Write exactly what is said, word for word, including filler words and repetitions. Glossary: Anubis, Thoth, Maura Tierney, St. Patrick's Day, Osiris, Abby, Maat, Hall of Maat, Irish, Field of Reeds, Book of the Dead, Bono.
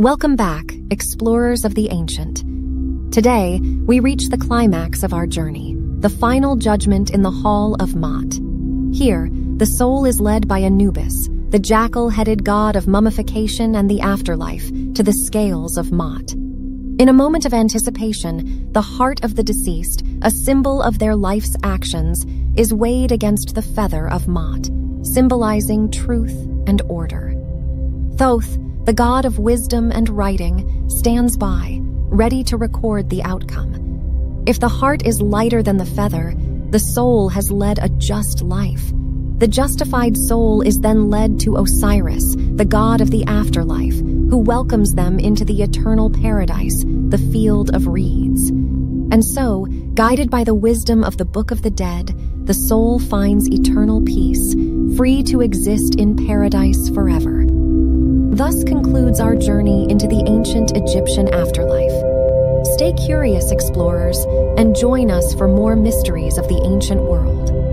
Welcome back, explorers of the ancient. Today, we reach the climax of our journey, the final judgment in the Hall of Maat. Here, the soul is led by Anubis, the jackal-headed god of mummification and the afterlife, to the scales of Maat. In a moment of anticipation, the heart of the deceased, a symbol of their life's actions, is weighed against the feather of Maat, symbolizing truth and order. Thoth, the god of wisdom and writing, stands by, ready to record the outcome. If the heart is lighter than the feather, the soul has led a just life. The justified soul is then led to Osiris, the god of the afterlife, who welcomes them into the eternal paradise, the Field of Reeds. And so, guided by the wisdom of the Book of the Dead, the soul finds eternal peace, free to exist in paradise forever. Thus concludes our journey into the ancient Egyptian afterlife. Stay curious, explorers, and join us for more mysteries of the ancient world.